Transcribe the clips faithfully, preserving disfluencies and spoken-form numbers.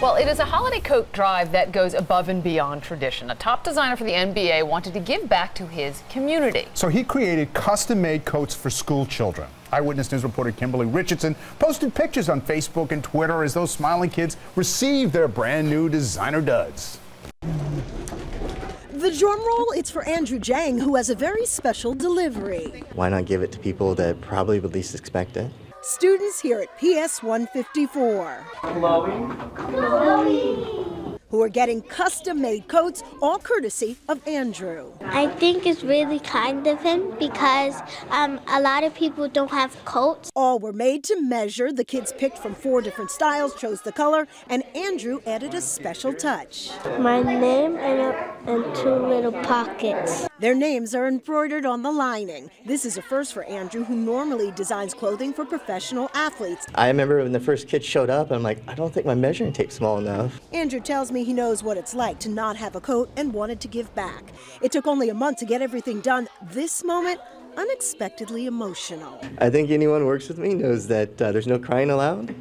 Well, it is a holiday coat drive that goes above and beyond tradition. A top designer for the N B A wanted to give back to his community. So he created custom-made coats for school children. Eyewitness News reporter Kimberly Richardson posted pictures on Facebook and Twitter as those smiling kids received their brand new designer duds. The drum roll, it's for Andrew Jang, who has a very special delivery. Why not give it to people that probably would least expect it? Students here at P S one fifty-four. Chloe. Chloe. Who are getting custom-made coats, all courtesy of Andrew. I think it's really kind of him because um, a lot of people don't have coats. All were made to measure. The kids picked from four different styles, chose the color, and Andrew added a special touch. My name and, a, and two little pockets. Their names are embroidered on the lining. This is a first for Andrew, who normally designs clothing for professional athletes. I remember when the first kid showed up, I'm like, I don't think my measuring tape's small enough. Andrew tells me he knows what it's like to not have a coat and wanted to give back. It took only a month to get everything done. This moment, unexpectedly emotional. I think anyone who works with me knows that uh, there's no crying allowed.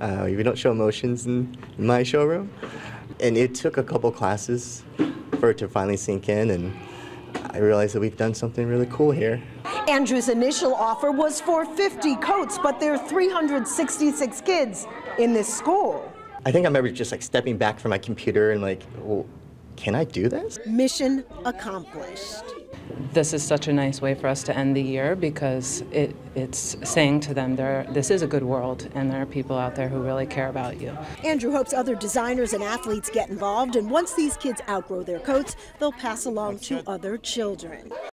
Uh, you don't show emotions in, in my showroom. And it took a couple classes for it to finally sink in, and I realized that we've done something really cool here. Andrew's initial offer was for fifty coats, but there are three hundred sixty-six kids in this school. I think I remember just like stepping back from my computer and like, well, can I do this? Mission accomplished. This is such a nice way for us to end the year because it, it's saying to them, there, this is a good world and there are people out there who really care about you. Andrew hopes other designers and athletes get involved, and once these kids outgrow their coats, they'll pass along to other children.